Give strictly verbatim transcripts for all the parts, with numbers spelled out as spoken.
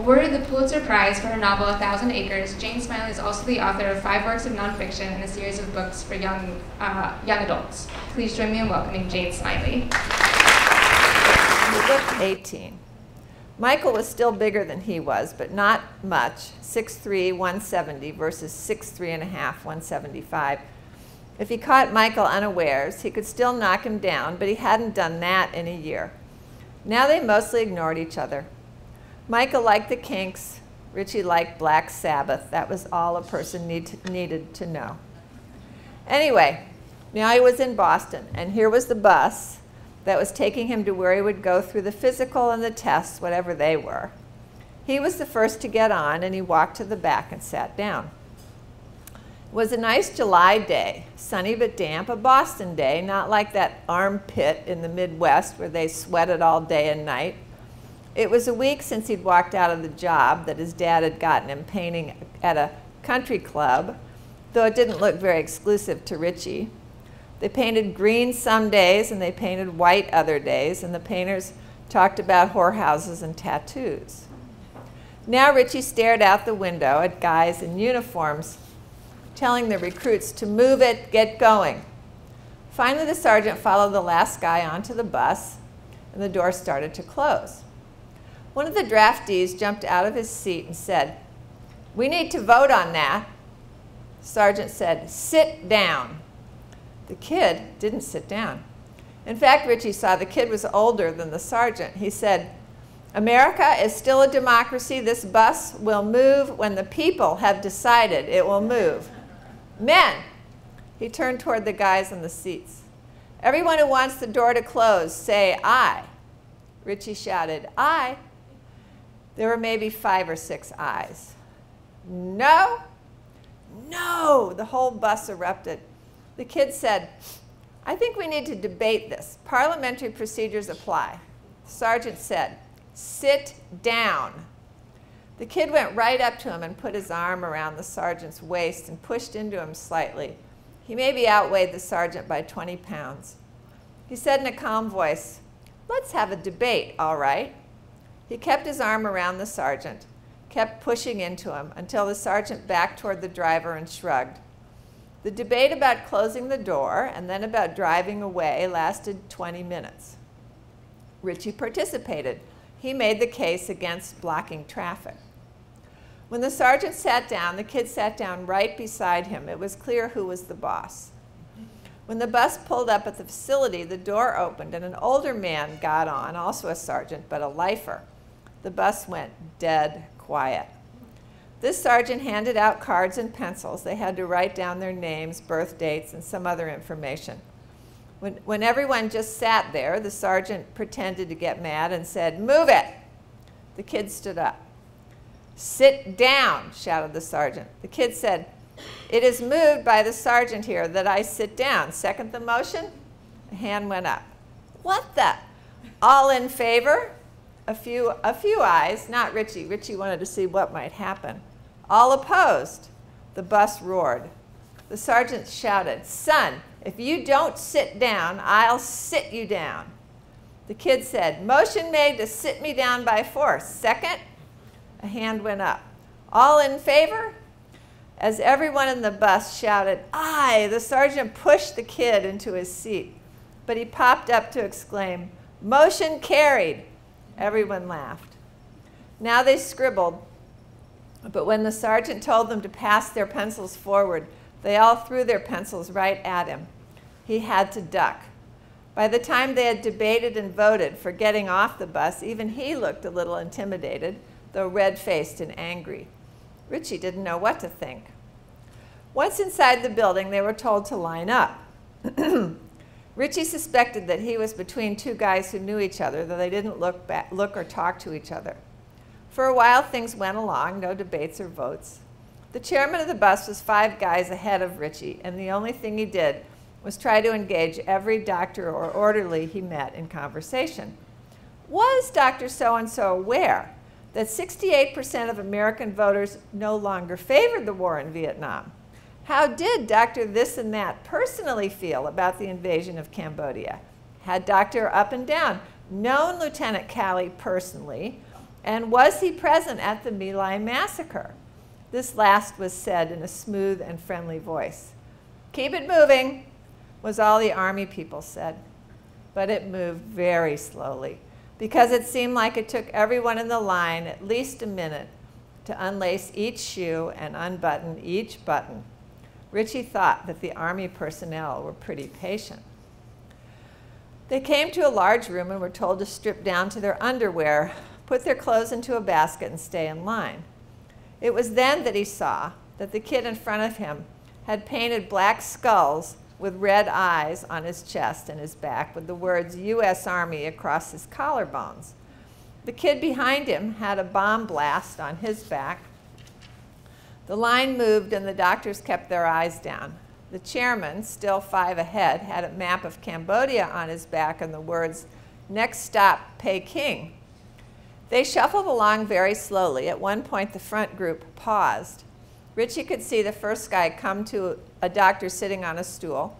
Awarded the Pulitzer Prize for her novel A Thousand Acres, Jane Smiley is also the author of five works of nonfiction and a series of books for young, uh, young adults. Please join me in welcoming Jane Smiley. He looked eighteen. Michael was still bigger than he was, but not much, six three, one seventy versus six three and a half, one seventy-five. If he caught Michael unawares, he could still knock him down, but he hadn't done that in a year. Now they mostly ignored each other. Michael liked the Kinks, Richie liked Black Sabbath. That was all a person need to, needed to know. Anyway, now he was in Boston, and here was the bus that was taking him to where he would go through the physical and the tests, whatever they were. He was the first to get on, and he walked to the back and sat down. It was a nice July day, sunny but damp, a Boston day, not like that armpit in the Midwest where they sweated all day and night. It was a week since he'd walked out of the job that his dad had gotten him painting at a country club, though it didn't look very exclusive to Richie. They painted green some days and they painted white other days, and the painters talked about whorehouses and tattoos. Now Richie stared out the window at guys in uniforms telling the recruits to move it, get going. Finally the sergeant followed the last guy onto the bus and the door started to close. One of the draftees jumped out of his seat and said, "We need to vote on that." Sergeant said, "Sit down." The kid didn't sit down. In fact, Richie saw the kid was older than the sergeant. He said, "America is still a democracy. This bus will move when the people have decided it will move. Men," he turned toward the guys in the seats, "everyone who wants the door to close, say aye." Richie shouted, "Aye." There were maybe five or six ayes. "No, no," the whole bus erupted. The kid said, "I think we need to debate this. Parliamentary procedures apply." The sergeant said, "Sit down." The kid went right up to him and put his arm around the sergeant's waist and pushed into him slightly. He maybe outweighed the sergeant by twenty pounds. He said in a calm voice, "Let's have a debate, all right." He kept his arm around the sergeant, kept pushing into him until the sergeant backed toward the driver and shrugged. The debate about closing the door and then about driving away lasted twenty minutes. Richie participated. He made the case against blocking traffic. When the sergeant sat down, the kid sat down right beside him. It was clear who was the boss. When the bus pulled up at the facility, the door opened and an older man got on, also a sergeant, but a lifer. The bus went dead quiet. This sergeant handed out cards and pencils. They had to write down their names, birth dates, and some other information. When, when everyone just sat there, the sergeant pretended to get mad and said, "Move it!" The kid stood up. "Sit down!" shouted the sergeant. The kid said, "It is moved by the sergeant here that I sit down. Second the motion?" A hand went up. "What the?" "All in favor?" A few, a few ayes, not Richie. Richie wanted to see what might happen. "All opposed?" The bus roared. The sergeant shouted, "Son, if you don't sit down, I'll sit you down." The kid said, "Motion made to sit me down by force. Second?" A hand went up. "All in favor?" As everyone in the bus shouted, "Aye," the sergeant pushed the kid into his seat. But he popped up to exclaim, "Motion carried." Everyone laughed. Now they scribbled, but when the sergeant told them to pass their pencils forward, they all threw their pencils right at him. He had to duck. By the time they had debated and voted for getting off the bus, even he looked a little intimidated, though red-faced and angry. Richie didn't know what to think. Once inside the building, they were told to line up. Richie suspected that he was between two guys who knew each other, though they didn't look, back, look or talk to each other. For a while, things went along, no debates or votes. The chairman of the bus was five guys ahead of Richie, and the only thing he did was try to engage every doctor or orderly he met in conversation. Was Doctor So-and-so aware that sixty-eight percent of American voters no longer favored the war in Vietnam? How did Doctor This and That personally feel about the invasion of Cambodia? Had Doctor Up and Down known Lieutenant Calley personally, And was he present at the My Lai massacre? This last was said in a smooth and friendly voice. Keep it moving, was all the army people said. But it moved very slowly, because it seemed like it took everyone in the line at least a minute to unlace each shoe and unbutton each button. Richie thought that the army personnel were pretty patient. They came to a large room and were told to strip down to their underwear, put their clothes into a basket, and stay in line. It was then that he saw that the kid in front of him had painted black skulls with red eyes on his chest and his back with the words U S Army across his collarbones. The kid behind him had a bomb blast on his back. The line moved and the doctors kept their eyes down. The chairman, still five ahead, had a map of Cambodia on his back and the words, next stop, Peking. They shuffled along very slowly. At one point, the front group paused. Richie could see the first guy come to a doctor sitting on a stool.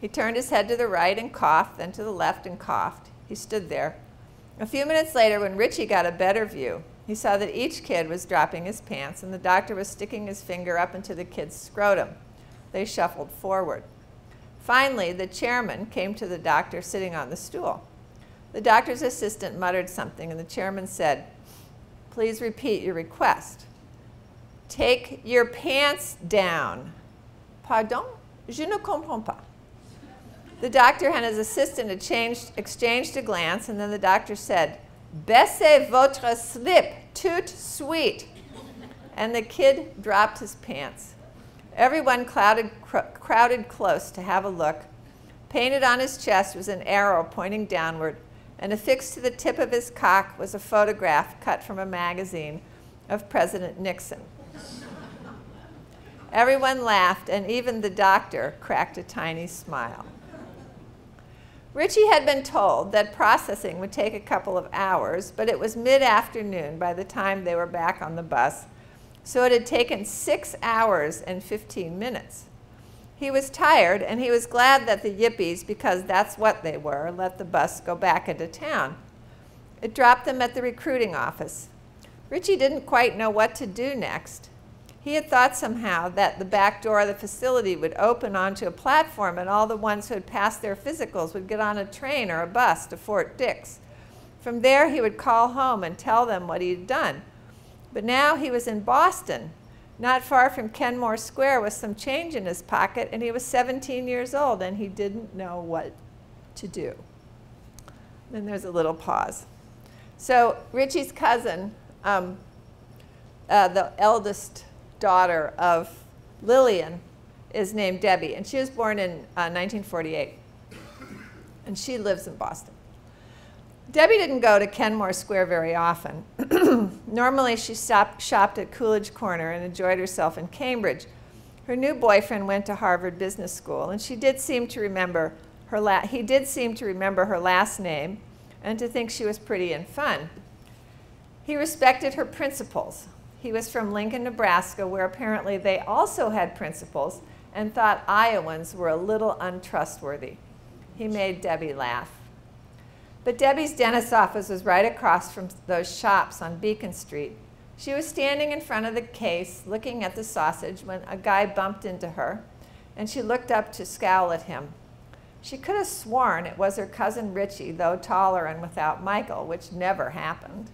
He turned his head to the right and coughed, then to the left and coughed. He stood there. A few minutes later, when Richie got a better view, he saw that each kid was dropping his pants and the doctor was sticking his finger up into the kid's scrotum. They shuffled forward. Finally, the chairman came to the doctor sitting on the stool. The doctor's assistant muttered something and the chairman said, "Please repeat your request." "Take your pants down." "Pardon? Je ne comprends pas." The doctor and his assistant exchanged, exchanged a glance, and then the doctor said, "Baissez votre slip, tout suite." And the kid dropped his pants. Everyone clouded, cr crowded close to have a look. Painted on his chest was an arrow pointing downward, and affixed to the tip of his cock was a photograph cut from a magazine of President Nixon. Everyone laughed, and even the doctor cracked a tiny smile. Richie had been told that processing would take a couple of hours, but it was mid-afternoon by the time they were back on the bus, so it had taken six hours and fifteen minutes. He was tired, and he was glad that the yippies, because that's what they were, let the bus go back into town. It dropped them at the recruiting office. Richie didn't quite know what to do next. He had thought somehow that the back door of the facility would open onto a platform and all the ones who had passed their physicals would get on a train or a bus to Fort Dix. From there, he would call home and tell them what he had done. But now he was in Boston, not far from Kenmore Square, with some change in his pocket, and he was seventeen years old, and he didn't know what to do. Then there's a little pause. So Richie's cousin, um, uh, the eldest daughter of Lillian, is named Debbie, and she was born in uh, nineteen forty-eight, and she lives in Boston. Debbie didn't go to Kenmore Square very often. Normally, she stopped, shopped at Coolidge Corner and enjoyed herself in Cambridge. Her new boyfriend went to Harvard Business School, and she did seem to remember her la he did seem to remember her last name and to think she was pretty and fun. He respected her principles. He was from Lincoln, Nebraska, where apparently they also had principals and thought Iowans were a little untrustworthy. He made Debbie laugh. But Debbie's dentist's office was right across from those shops on Beacon Street. She was standing in front of the case looking at the sausage when a guy bumped into her, and she looked up to scowl at him. She could have sworn it was her cousin Richie, though taller and without Michael, which never happened.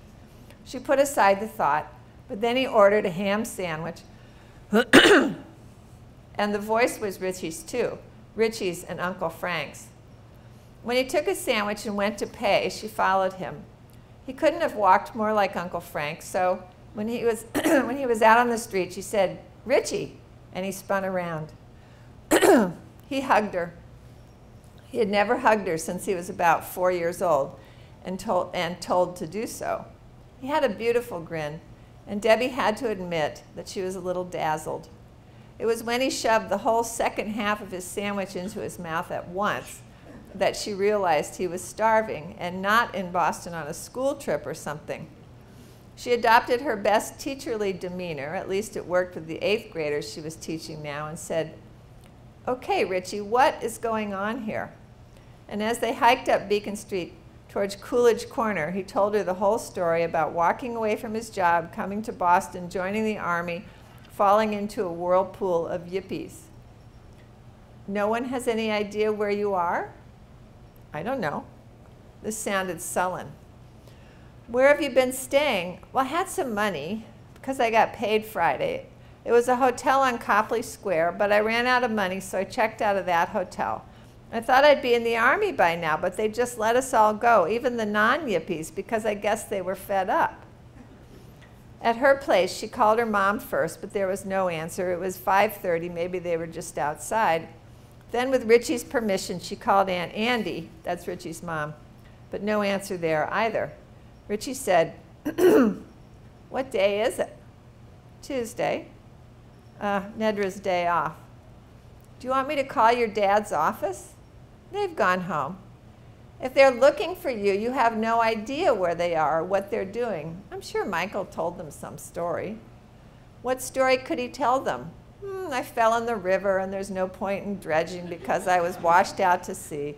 She put aside the thought, but then he ordered a ham sandwich, and the voice was Richie's too, Richie's and Uncle Frank's. When he took his sandwich and went to pay, she followed him. He couldn't have walked more like Uncle Frank, so when he was, when he was out on the street, she said, "Richie," and he spun around. He hugged her. He had never hugged her since he was about four years old and told, and told to do so. He had a beautiful grin, and Debbie had to admit that she was a little dazzled. It was when he shoved the whole second half of his sandwich into his mouth at once that she realized he was starving and not in Boston on a school trip or something. She adopted her best teacherly demeanor, at least it worked with the eighth graders she was teaching now, and said, "Okay, Richie, what is going on here?" And as they hiked up Beacon Street, towards Coolidge Corner, he told her the whole story about walking away from his job, coming to Boston, joining the Army, falling into a whirlpool of yippies. No one has any idea where you are? I don't know. This sounded sullen. Where have you been staying? Well, I had some money because I got paid Friday. It was a hotel on Copley Square, but I ran out of money, so I checked out of that hotel. I thought I'd be in the Army by now, but they just let us all go, even the non-yippies, because I guess they were fed up. At her place, she called her mom first, but there was no answer. It was five thirty, maybe they were just outside. Then with Richie's permission, she called Aunt Andy, that's Richie's mom, but no answer there either. Richie said, "What day is it?" "Tuesday." Uh, Nedra's day off. "Do you want me to call your dad's office?" "They've gone home." "If they're looking for you, you have no idea where they are or what they're doing." "I'm sure Michael told them some story." "What story could he tell them?" Hmm, "I fell in the river and there's no point in dredging because I was washed out to sea."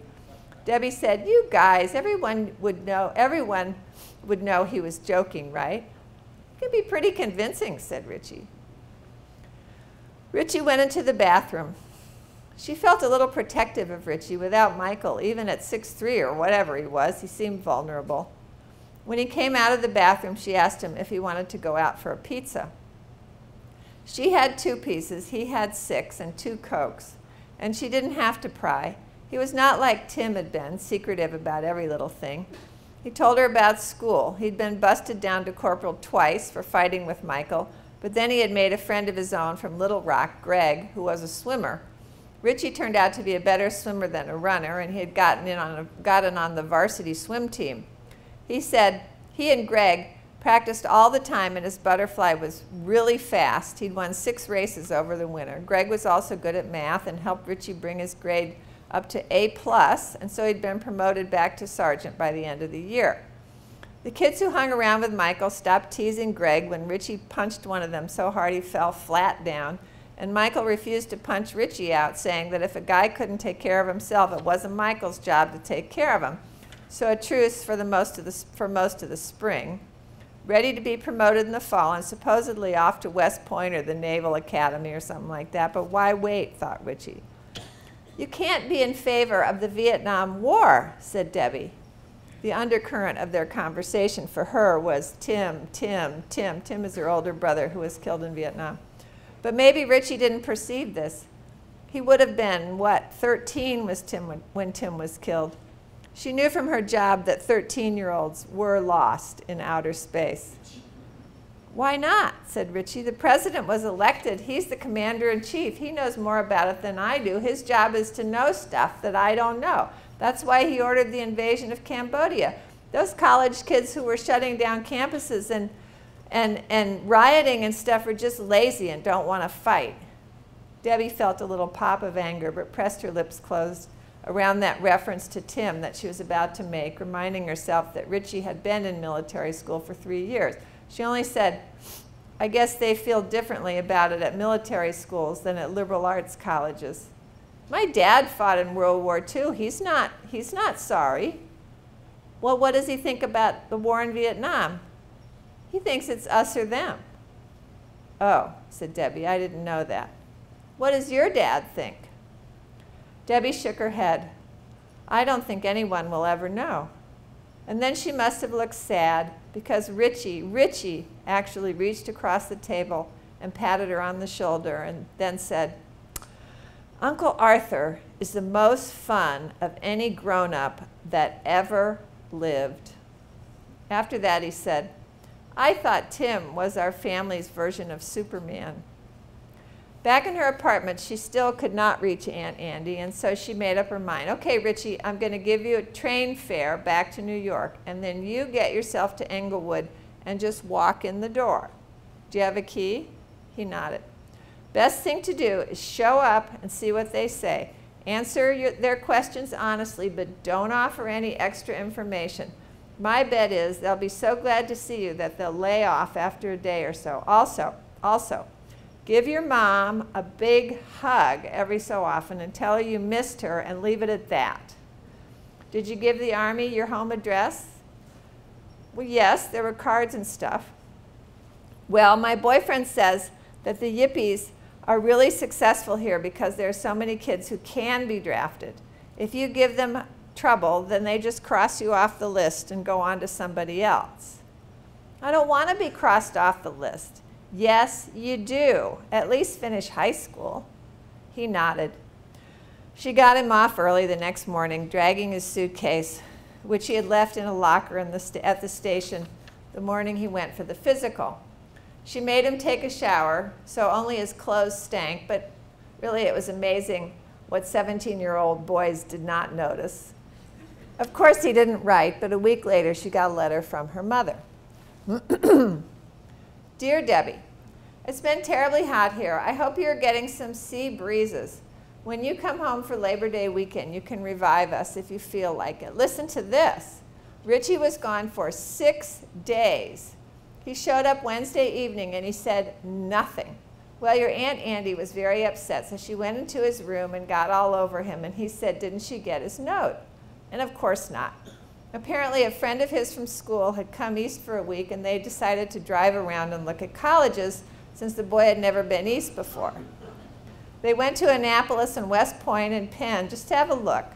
Debbie said, "You guys, everyone would know, everyone would know he was joking, right?" "It could be pretty convincing," said Richie. Richie went into the bathroom. She felt a little protective of Richie without Michael, even at six three or whatever he was. He seemed vulnerable. When he came out of the bathroom, she asked him if he wanted to go out for a pizza. She had two pieces, he had six, and two Cokes, and she didn't have to pry. He was not like Tim had been, secretive about every little thing. He told her about school. He'd been busted down to corporal twice for fighting with Michael, but then he had made a friend of his own from Little Rock, Greg, who was a swimmer. Richie turned out to be a better swimmer than a runner, and he had gotten in on, a, gotten on the varsity swim team. He said he and Greg practiced all the time, and his butterfly was really fast. He'd won six races over the winter. Greg was also good at math and helped Richie bring his grade up to A plus, and so he'd been promoted back to sergeant by the end of the year. The kids who hung around with Michael stopped teasing Greg when Richie punched one of them so hard he fell flat down, and Michael refused to punch Richie out, saying that if a guy couldn't take care of himself, it wasn't Michael's job to take care of him. So a truce for, the most of the, for most of the spring, ready to be promoted in the fall, and supposedly off to West Point or the Naval Academy or something like that, but why wait, thought Richie. "You can't be in favor of the Vietnam War," said Debbie. The undercurrent of their conversation for her was Tim, Tim, Tim. Tim is her older brother who was killed in Vietnam. But maybe Richie didn't perceive this. He would have been, what, thirteen was Tim when, when Tim was killed. She knew from her job that thirteen-year-olds were lost in outer space. "Why not?" said Richie. "The president was elected. He's the commander-in-chief. He knows more about it than I do. His job is to know stuff that I don't know. That's why he ordered the invasion of Cambodia. Those college kids who were shutting down campuses and And, and rioting and stuff are just lazy and don't want to fight." Debbie felt a little pop of anger, but pressed her lips closed around that reference to Tim that she was about to make, reminding herself that Richie had been in military school for three years. She only said, "I guess they feel differently about it at military schools than at liberal arts colleges. My dad fought in World War Two. He's not, he's not sorry." "Well, what does he think about the war in Vietnam?" "He thinks it's us or them." "Oh," said Debbie, "I didn't know that. What does your dad think?" Debbie shook her head. "I don't think anyone will ever know." And then she must have looked sad because Richie, Richie actually reached across the table and patted her on the shoulder and then said, "Uncle Arthur is the most fun of any grown-up that ever lived." After that he said, "I thought Tim was our family's version of Superman." Back in her apartment, she still could not reach Aunt Andy, and so she made up her mind. "Okay, Richie, I'm going to give you a train fare back to New York, and then you get yourself to Englewood and just walk in the door. Do you have a key?" He nodded. "Best thing to do is show up and see what they say. Answer your, their questions honestly, but don't offer any extra information. My bet is they'll be so glad to see you that they'll lay off after a day or so. Also, also, give your mom a big hug every so often and tell her you missed her and leave it at that." Did you give the Army your home address? Well, yes, there were cards and stuff. Well, my boyfriend says that the Yippies are really successful here because there are so many kids who can be drafted. If you give them trouble, then they just cross you off the list and go on to somebody else. I don't want to be crossed off the list. Yes, you do. At least finish high school. He nodded. She got him off early the next morning, dragging his suitcase, which he had left in a locker in the st- at the station the morning he went for the physical. She made him take a shower, so only his clothes stank, but really it was amazing what seventeen-year-old boys did not notice. Of course he didn't write, but a week later she got a letter from her mother. Dear Debbie, it's been terribly hot here. I hope you're getting some sea breezes. When you come home for Labor Day weekend, you can revive us if you feel like it. Listen to this. Richie was gone for six days. He showed up Wednesday evening and he said nothing. Well, your Aunt Andy was very upset, so she went into his room and got all over him, and he said, didn't she get his note? And of course not. Apparently a friend of his from school had come east for a week and they decided to drive around and look at colleges since the boy had never been east before. They went to Annapolis and West Point and Penn just to have a look.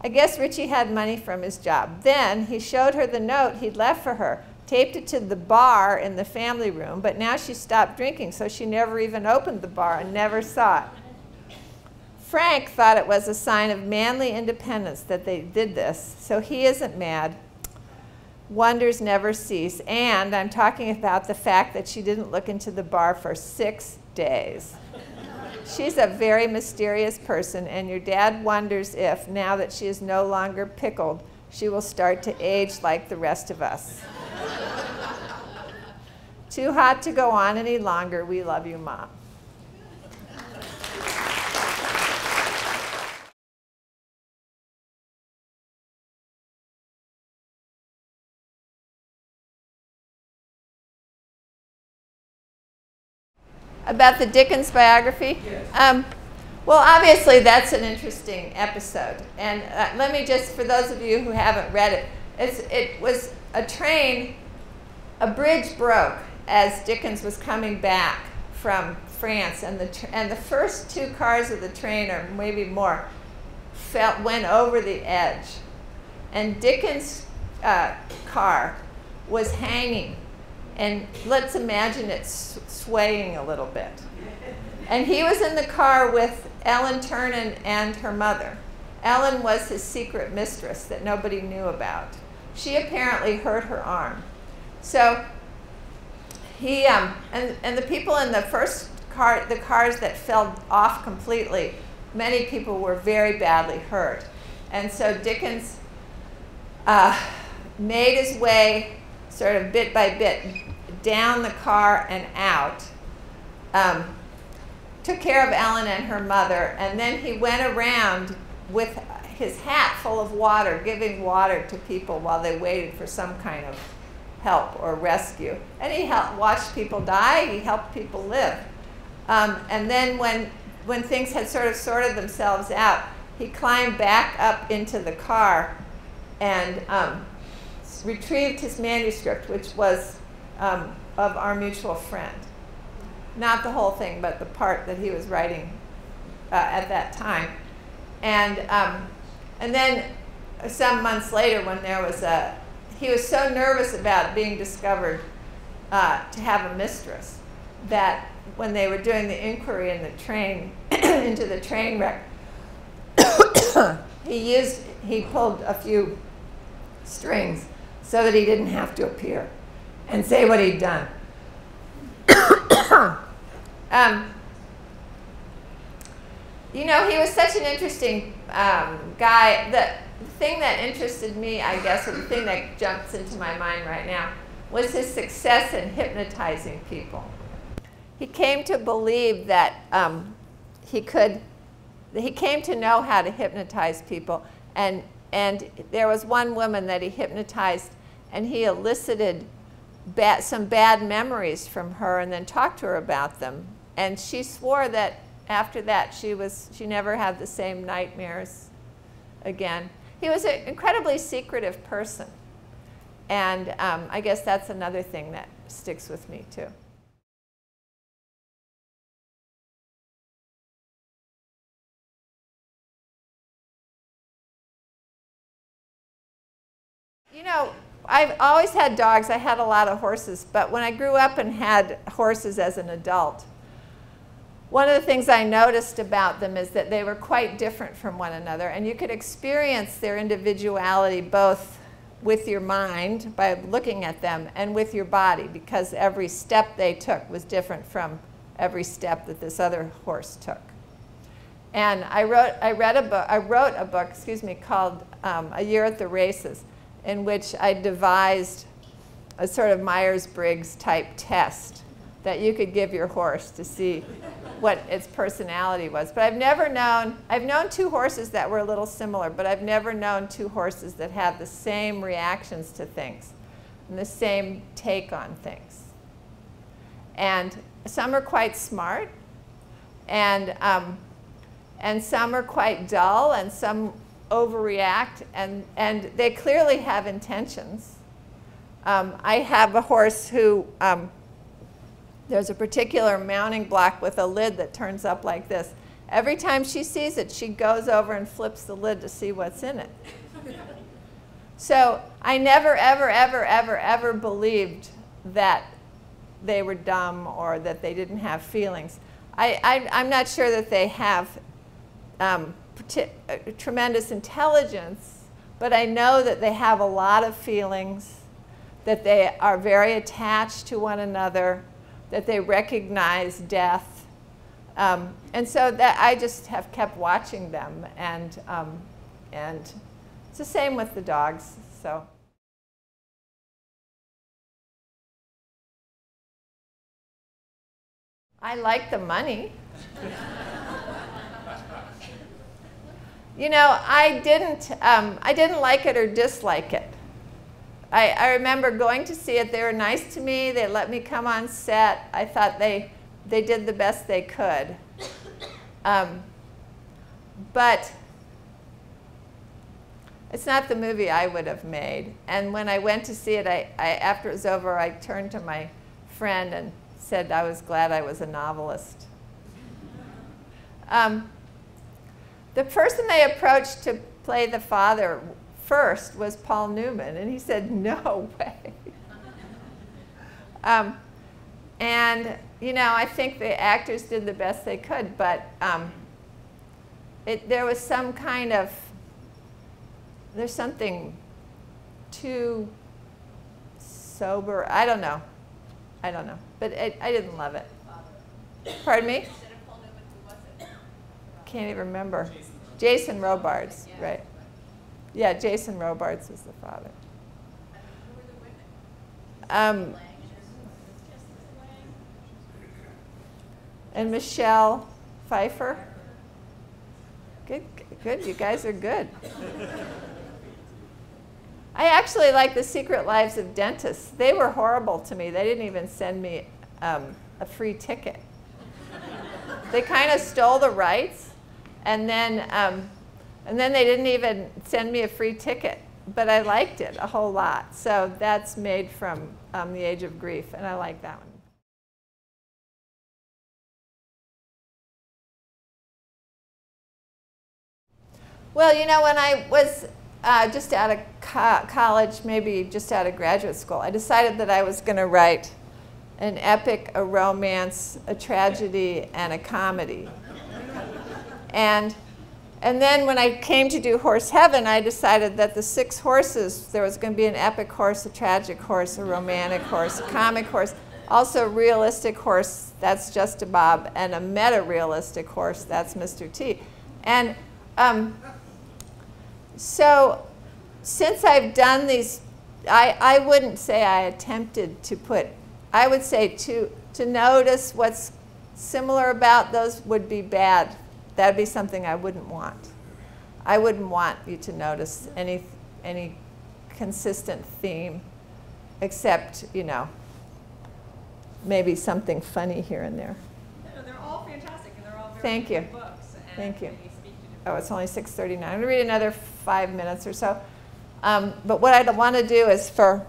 I guess Richie had money from his job. Then he showed her the note he'd left for her, taped it to the bar in the family room, but now she stopped drinking, so she never even opened the bar and never saw it. Frank thought it was a sign of manly independence that they did this, so he isn't mad. Wonders never cease, and I'm talking about the fact that she didn't look into the bar for six days. She's a very mysterious person, and your dad wonders if, now that she is no longer pickled, she will start to age like the rest of us. Too hot to go on any longer. We love you, Mom. About the Dickens biography? Yes. Um, well, obviously that's an interesting episode. And uh, let me just, for those of you who haven't read it, it's, it was a train, a bridge broke as Dickens was coming back from France, and the tr and the first two cars of the train, or maybe more, fell, went over the edge, and Dickens' uh, car was hanging, and let's imagine it sw swaying a little bit. And he was in the car with Ellen Ternan and her mother. Ellen was his secret mistress that nobody knew about. She apparently hurt her arm, so. He, um, and, and the people in the first car, the cars that fell off completely, many people were very badly hurt. And so Dickens uh, made his way sort of bit by bit down the car and out, um, took care of Ellen and her mother, and then he went around with his hat full of water, giving water to people while they waited for some kind of help or rescue. And he helped watch people die, he helped people live. Um, and then when, when things had sort of sorted themselves out, he climbed back up into the car and um, retrieved his manuscript, which was um, of Our Mutual Friend. Not the whole thing, but the part that he was writing uh, at that time. And, um, and then some months later, when there was a he was so nervous about being discovered uh, to have a mistress that when they were doing the inquiry in the train into the train wreck, he used he pulled a few strings so that he didn't have to appear and say what he'd done. um, you know, he was such an interesting um, guy that. The thing that interested me, I guess, or the thing that jumps into my mind right now, was his success in hypnotizing people. He came to believe that um, he could, he came to know how to hypnotize people. And, and there was one woman that he hypnotized, and he elicited ba- some bad memories from her and then talked to her about them. And she swore that after that, she, was, she never had the same nightmares again. He was an incredibly secretive person. And um, I guess that's another thing that sticks with me, too. You know, I've always had dogs. I had a lot of horses. But when I grew up and had horses as an adult, one of the things I noticed about them is that they were quite different from one another. And you could experience their individuality both with your mind by looking at them and with your body, because every step they took was different from every step that this other horse took. And I wrote, I read a book, I wrote a book, excuse me, called um, A Year at the Races, in which I devised a sort of Myers-Briggs type test that you could give your horse to see what its personality was. But I've never known, I've known two horses that were a little similar, but I've never known two horses that had the same reactions to things and the same take on things. And some are quite smart, and, um, and some are quite dull, and some overreact, and, and they clearly have intentions. Um, I have a horse who, um, there's a particular mounting block with a lid that turns up like this. Every time she sees it, she goes over and flips the lid to see what's in it. So I never, ever, ever, ever, ever believed that they were dumb or that they didn't have feelings. I, I, I'm not sure that they have um, tremendous intelligence, but I know that they have a lot of feelings, that they are very attached to one another, that they recognize death. Um, and so that I just have kept watching them, and, um, and it's the same with the dogs. So. I like the money. You know, I didn't, um, I didn't like it or dislike it. I, I remember going to see it. They were nice to me. They let me come on set. I thought they, they did the best they could. Um, but it's not the movie I would have made. And when I went to see it, I, I, after it was over, I turned to my friend and said I was glad I was a novelist. Um, The person they approached to play the father first was Paul Newman, and he said, no way. um, and, you know, I think the actors did the best they could, but um, it, there was some kind of, there's something too sober. I don't know. I don't know. But it, I didn't love it. Pardon me? Can't even remember. Jason Robards, yeah. Right. Yeah, Jason Robards was the father. Um, and Michelle Pfeiffer. Good, good, you guys are good. I actually like The Secret Lives of Dentists. They were horrible to me. They didn't even send me um, a free ticket. They kind of stole the rights. And then, um, and then they didn't even send me a free ticket. But I liked it a whole lot. So that's made from um, The Age of Grief. And I like that one. Well, you know, when I was uh, just out of co college, maybe just out of graduate school, I decided that I was going to write an epic, a romance, a tragedy, and a comedy. And, and then when I came to do Horse Heaven, I decided that the six horses, there was going to be an epic horse, a tragic horse, a romantic horse, a comic horse, also a realistic horse, that's Just a Bob, and a meta-realistic horse, that's Mister T. And um, so since I've done these, I, I wouldn't say I attempted to put, I would say to, to notice what's similar about those would be bad. That would be something I wouldn't want. I wouldn't want you to notice any, any consistent theme, except, you know, maybe something funny here and there. No, they're all fantastic, and they're all very Thank you. Books. And Thank you. They speak to different oh, it's only six thirty-nine. I'm going to read another five minutes or so. Um, but what I'd want to do is for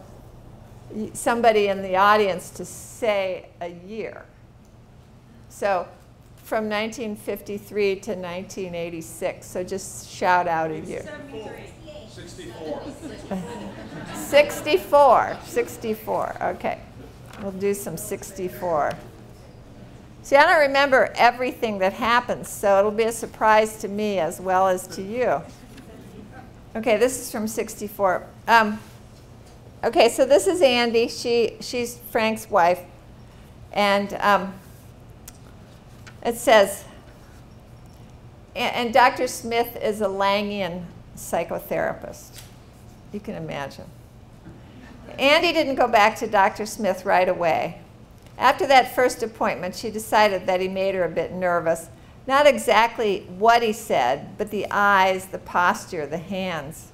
somebody in the audience to say a year. So from nineteen fifty-three to nineteen eighty-six, so just shout out a year. sixty-four. sixty-four, sixty-four, okay. We'll do some sixty-four. See, I don't remember everything that happens, so it'll be a surprise to me as well as to you. Okay, this is from sixty-four. Um, okay, so this is Andy. She, she's Frank's wife, and um, it says, and, and Doctor Smith is a Langian psychotherapist. You can imagine. Andy didn't go back to Doctor Smith right away. After that first appointment, she decided that he made her a bit nervous. Not exactly what he said, but the eyes, the posture, the hands.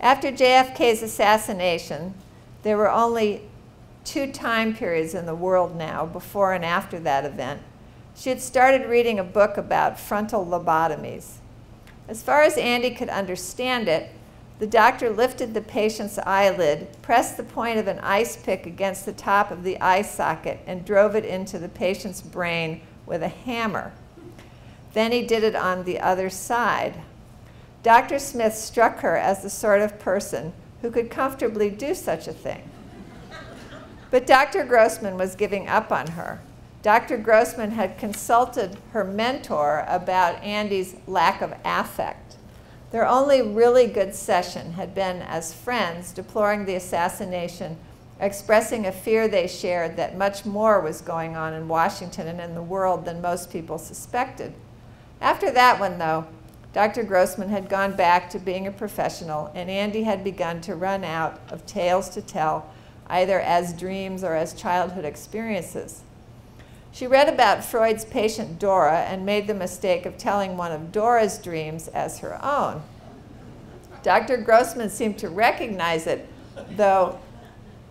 After J F K's assassination, there were only two time periods in the world now, before and after that event. She had started reading a book about frontal lobotomies. As far as Andy could understand it, the doctor lifted the patient's eyelid, pressed the point of an ice pick against the top of the eye socket, and drove it into the patient's brain with a hammer. Then he did it on the other side. Doctor Smith struck her as the sort of person who could comfortably do such a thing. But Doctor Grossman was giving up on her. Doctor Grossman had consulted her mentor about Andy's lack of affect. Their only really good session had been as friends, deploring the assassination, expressing a fear they shared that much more was going on in Washington and in the world than most people suspected. After that one, though, Doctor Grossman had gone back to being a professional, and Andy had begun to run out of tales to tell, either as dreams or as childhood experiences. She read about Freud's patient Dora and made the mistake of telling one of Dora's dreams as her own. Doctor Grossman seemed to recognize it, though,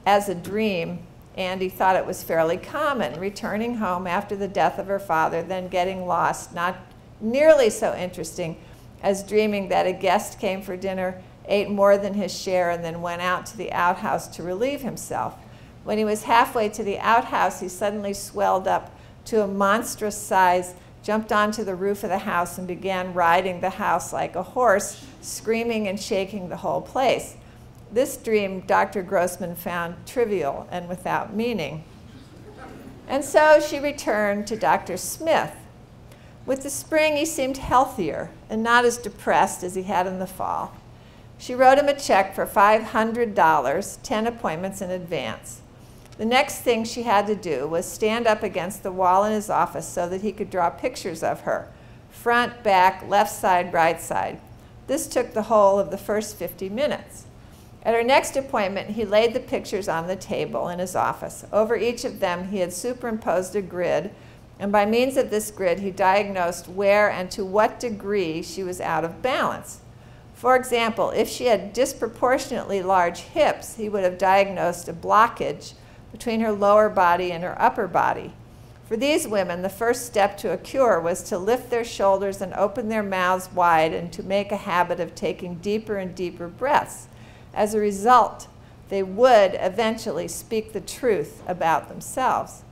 as a dream. Andy thought it was fairly common, returning home after the death of her father, then getting lost, not nearly so interesting as dreaming that a guest came for dinner, ate more than his share, and then went out to the outhouse to relieve himself. When he was halfway to the outhouse, he suddenly swelled up to a monstrous size, jumped onto the roof of the house, and began riding the house like a horse, screaming and shaking the whole place. This dream Doctor Grossman found trivial and without meaning. And so she returned to Doctor Smith. With the spring, he seemed healthier and not as depressed as he had in the fall. She wrote him a check for five hundred dollars, ten appointments in advance. The next thing she had to do was stand up against the wall in his office so that he could draw pictures of her, front, back, left side, right side. This took the whole of the first fifty minutes. At her next appointment, he laid the pictures on the table in his office. Over each of them, he had superimposed a grid, and by means of this grid, he diagnosed where and to what degree she was out of balance. For example, if she had disproportionately large hips, he would have diagnosed a blockage between her lower body and her upper body. For these women, the first step to a cure was to lift their shoulders and open their mouths wide and to make a habit of taking deeper and deeper breaths. As a result, they would eventually speak the truth about themselves.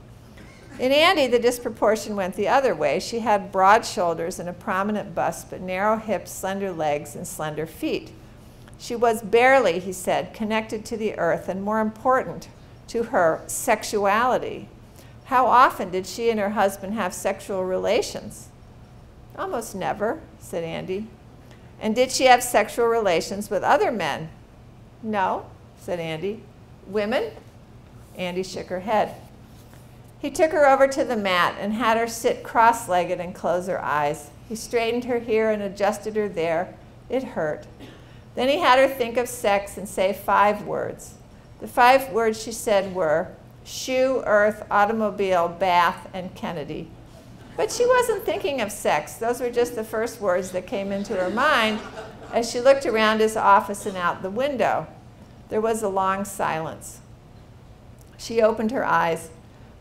In Andy, the disproportion went the other way. She had broad shoulders and a prominent bust, but narrow hips, slender legs, and slender feet. She was barely, he said, connected to the earth, and more important, to her sexuality. How often did she and her husband have sexual relations? Almost never, said Andy. And did she have sexual relations with other men? No, said Andy. Women? Andy shook her head. He took her over to the mat and had her sit cross-legged and close her eyes. He straightened her here and adjusted her there. It hurt. Then he had her think of sex and say five words. The five words she said were shoe, earth, automobile, bath, and Kennedy. But she wasn't thinking of sex. Those were just the first words that came into her mind as she looked around his office and out the window. There was a long silence. She opened her eyes.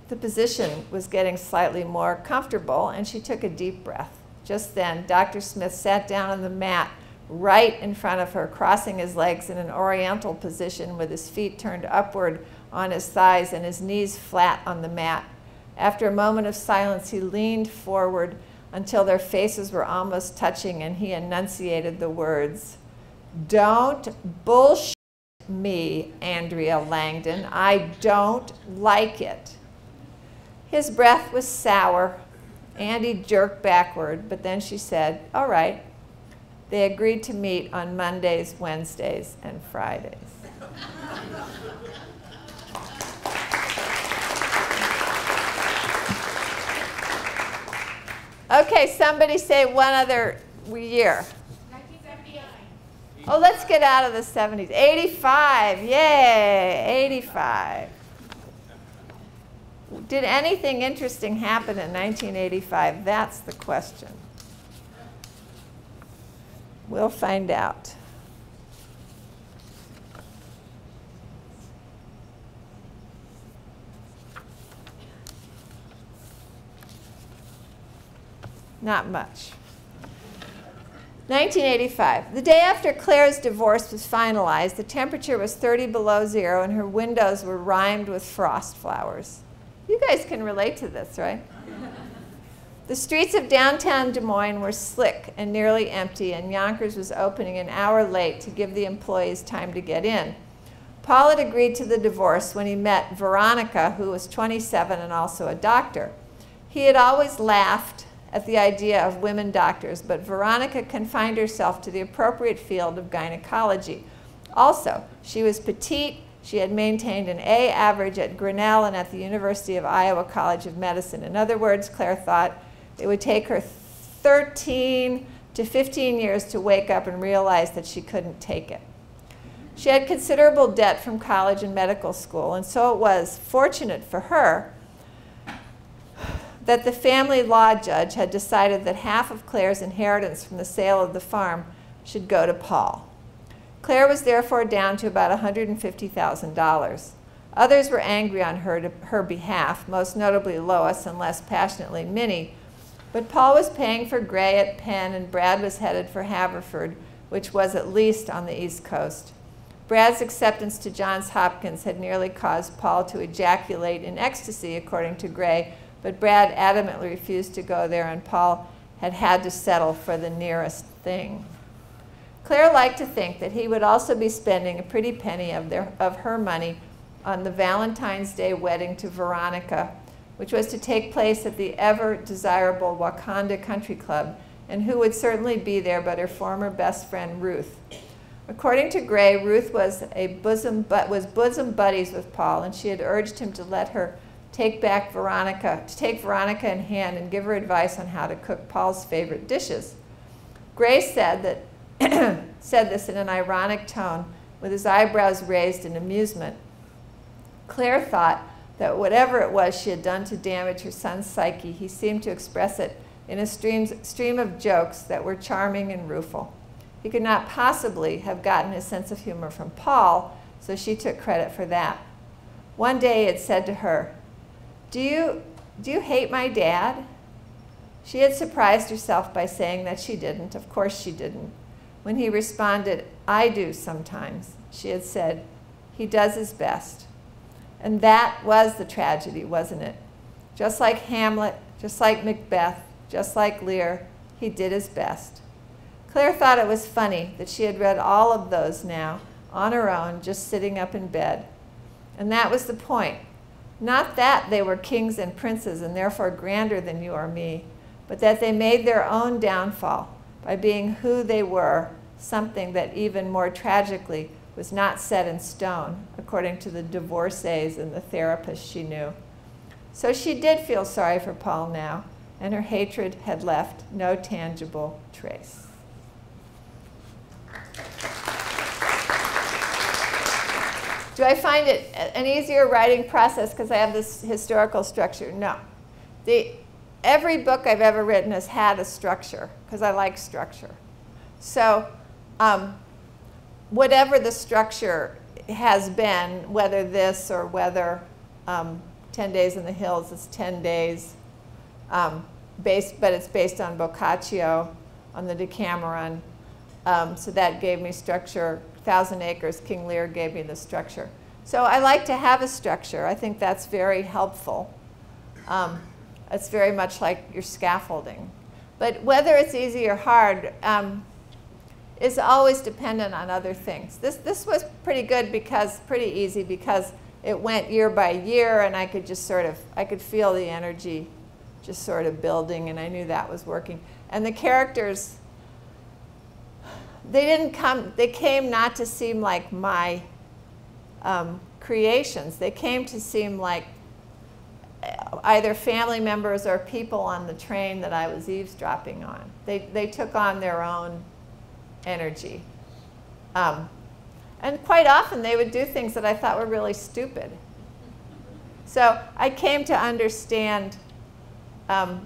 The position was getting slightly more comfortable, and she took a deep breath. Just then, Doctor Smith sat down on the mat, right in front of her, crossing his legs in an oriental position with his feet turned upward on his thighs and his knees flat on the mat. After a moment of silence, he leaned forward until their faces were almost touching, and he enunciated the words, "Don't bullshit me, Andrea Langdon. I don't like it." His breath was sour. Andy jerked backward, but then she said, "All right." They agreed to meet on Mondays, Wednesdays, and Fridays. Okay, somebody say one other year. nineteen seventy-nine. Oh, let's get out of the seventies. eighty-five, yay, eighty-five. Did anything interesting happen in nineteen eighty-five? That's the question. We'll find out. Not much. nineteen eighty-five. The day after Claire's divorce was finalized, the temperature was thirty below zero and her windows were rimed with frost flowers. You guys can relate to this, right? The streets of downtown Des Moines were slick and nearly empty, and Yonkers was opening an hour late to give the employees time to get in. Paul had agreed to the divorce when he met Veronica, who was twenty-seven and also a doctor. He had always laughed at the idea of women doctors, but Veronica confined herself to the appropriate field of gynecology. Also, she was petite. She had maintained an A average at Grinnell and at the University of Iowa College of Medicine. In other words, Claire thought, it would take her thirteen to fifteen years to wake up and realize that she couldn't take it. She had considerable debt from college and medical school, and so it was fortunate for her that the family law judge had decided that half of Claire's inheritance from the sale of the farm should go to Paul. Claire was therefore down to about one hundred fifty thousand dollars. Others were angry on her, to her behalf, most notably Lois and less passionately Minnie. But Paul was paying for Gray at Penn, and Brad was headed for Haverford, which was at least on the East Coast. Brad's acceptance to Johns Hopkins had nearly caused Paul to ejaculate in ecstasy, according to Gray, but Brad adamantly refused to go there, and Paul had had to settle for the nearest thing. Claire liked to think that he would also be spending a pretty penny of, their, of her money on the Valentine's Day wedding to Veronica, which was to take place at the ever-desirable Wakanda Country Club, and who would certainly be there but her former best friend, Ruth. According to Gray, Ruth was, a bosom, but was bosom buddies with Paul, and she had urged him to let her take back Veronica, to take Veronica in hand and give her advice on how to cook Paul's favorite dishes. Gray said, that said this in an ironic tone, with his eyebrows raised in amusement. Claire thought that whatever it was she had done to damage her son's psyche, he seemed to express it in a streams, stream of jokes that were charming and rueful. He could not possibly have gotten his sense of humor from Paul, so she took credit for that. One day he had said to her, do you, do you hate my dad? She had surprised herself by saying that she didn't. Of course she didn't. When he responded, I do sometimes, she had said, he does his best. And that was the tragedy, wasn't it? Just like Hamlet, just like Macbeth, just like Lear, he did his best. Claire thought it was funny that she had read all of those now, on her own, just sitting up in bed. And that was the point. Not that they were kings and princes and therefore grander than you or me, but that they made their own downfall by being who they were, something that even more tragically was not set in stone, according to the divorcees and the therapists she knew. So she did feel sorry for Paul now, and her hatred had left no tangible trace. Do I find it an easier writing process because I have this historical structure? No. The, every book I've ever written has had a structure, because I like structure. So, um, whatever the structure has been, whether this or whether um, ten days in the Hills is ten days, um, based, but it's based on Boccaccio, on the Decameron, Um, so that gave me structure. Thousand Acres, King Lear gave me the structure. So I like to have a structure. I think that's very helpful. Um, it's very much like your scaffolding. But whether it's easy or hard um, is always dependent on other things. This, this was pretty good because, pretty easy because it went year by year and I could just sort of, I could feel the energy just sort of building and I knew that was working. And the characters, they didn't come, they came not to seem like my um, creations. They came to seem like either family members or people on the train that I was eavesdropping on. They, they took on their own energy. Um, and quite often they would do things that I thought were really stupid. So I came to understand um,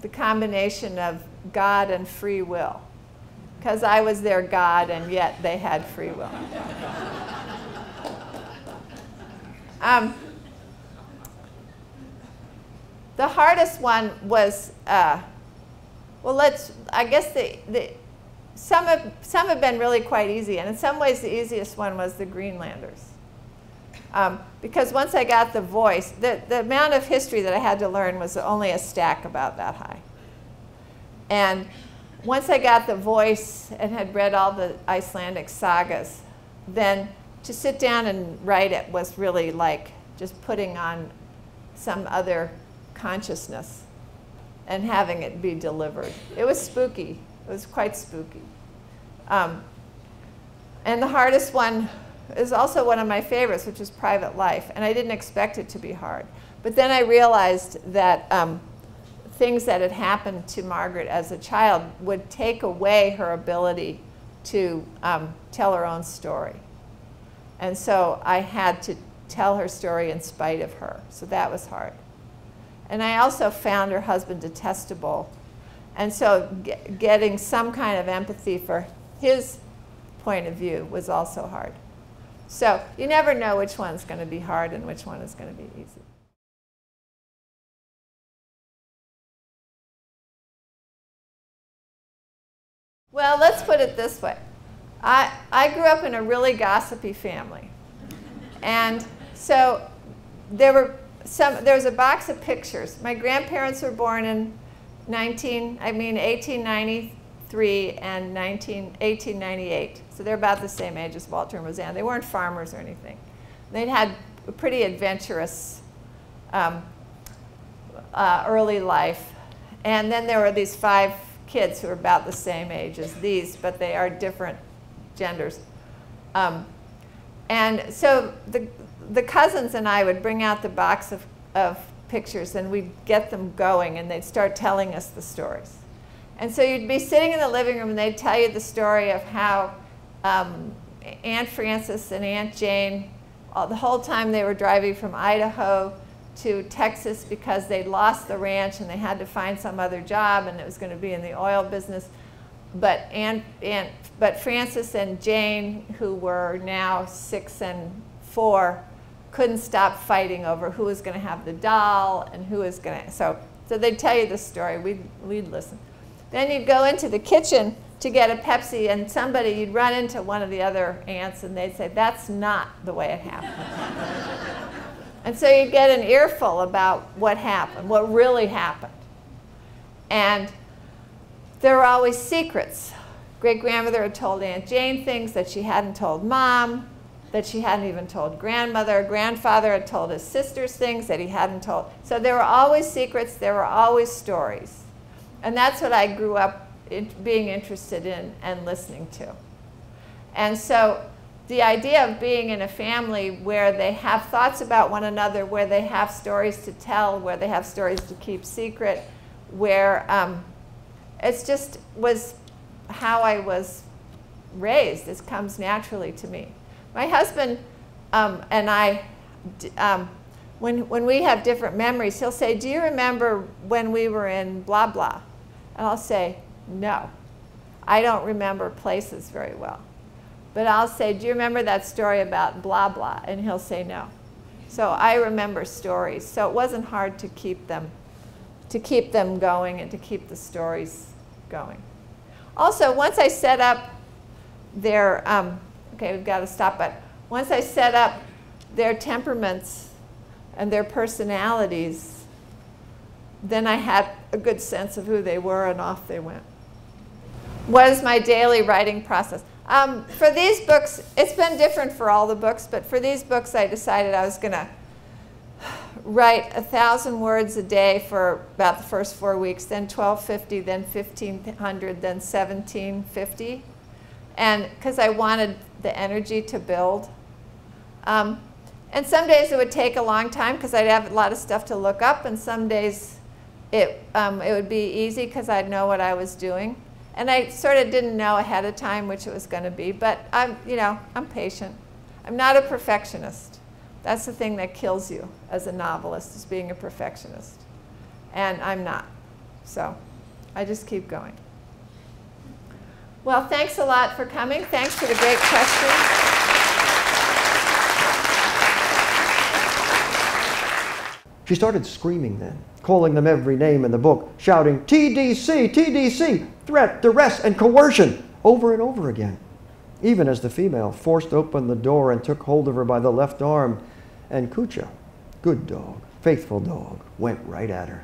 the combination of God and free will, because I was their God and yet they had free will. um, The hardest one was, uh, well, let's, I guess the, the, some, have, some have been really quite easy. And in some ways, the easiest one was the Greenlanders. Um, because once I got the voice, the, the amount of history that I had to learn was only a stack about that high. And once I got the voice and had read all the Icelandic sagas, then to sit down and write it was really like just putting on some other consciousness and having it be delivered. It was spooky. It was quite spooky. Um, and the hardest one is also one of my favorites, which is Private Life. And I didn't expect it to be hard. But then I realized that um, things that had happened to Margaret as a child would take away her ability to um, tell her own story. And so I had to tell her story in spite of her. So that was hard. And I also found her husband detestable. And so get, getting some kind of empathy for his point of view was also hard. So you never know which one's going to be hard and which one is going to be easy. Well, let's put it this way. I, I grew up in a really gossipy family. And so there were Some, there was a box of pictures. My grandparents were born in nineteen, I mean, eighteen ninety-three and eighteen ninety-eight. So they're about the same age as Walter and Roseanne. They weren't farmers or anything. They'd had a pretty adventurous um, uh, early life. And then there were these five kids who were about the same age as these, but they are different genders. Um, and so the The cousins and I would bring out the box of, of pictures and we'd get them going and they'd start telling us the stories. And so you'd be sitting in the living room and they'd tell you the story of how um, Aunt Frances and Aunt Jane, all, the whole time they were driving from Idaho to Texas because they'd lost the ranch and they had to find some other job and it was going to be in the oil business. But, Aunt, Aunt, but Frances and Jane, who were now six and four, couldn't stop fighting over who was going to have the doll and who was going to, so, so they'd tell you the story. We'd, we'd listen. Then you'd go into the kitchen to get a Pepsi and somebody, you'd run into one of the other aunts and they'd say, that's not the way it happened. And so you'd get an earful about what happened, what really happened. And there were always secrets. Great-grandmother had told Aunt Jane things that she hadn't told Mom, that she hadn't even told grandmother. Grandfather had told his sisters things that he hadn't told. So there were always secrets. There were always stories. And that's what I grew up in, being interested in and listening to. And so the idea of being in a family where they have thoughts about one another, where they have stories to tell, where they have stories to keep secret, where um, it's just was how I was raised. This comes naturally to me. My husband um, and I, um, when, when we have different memories, he'll say, do you remember when we were in blah, blah? And I'll say, no. I don't remember places very well. But I'll say, do you remember that story about blah, blah? And he'll say, no. So I remember stories. So it wasn't hard to keep them, to keep them going and to keep the stories going. Also, once I set up their, um, okay, we've got to stop, but once I set up their temperaments and their personalities, then I had a good sense of who they were, and off they went. What is my daily writing process? Um, for these books, it's been different for all the books, but for these books I decided I was going to write a thousand words a day for about the first four weeks, then twelve fifty, then fifteen hundred, then seventeen fifty, and because I wanted the energy to build. Um, and some days it would take a long time because I'd have a lot of stuff to look up, and some days it, um, it would be easy because I'd know what I was doing. And I sort of didn't know ahead of time which it was going to be, but I'm, you know, I'm patient. I'm not a perfectionist. That's the thing that kills you as a novelist, is being a perfectionist. And I'm not. So I just keep going. Well, thanks a lot for coming. Thanks for the great questions. She started screaming then, calling them every name in the book, shouting, T D C, T D C, threat, duress, and coercion, over and over again, even as the female forced open the door and took hold of her by the left arm, and Kucha, good dog, faithful dog, went right at her.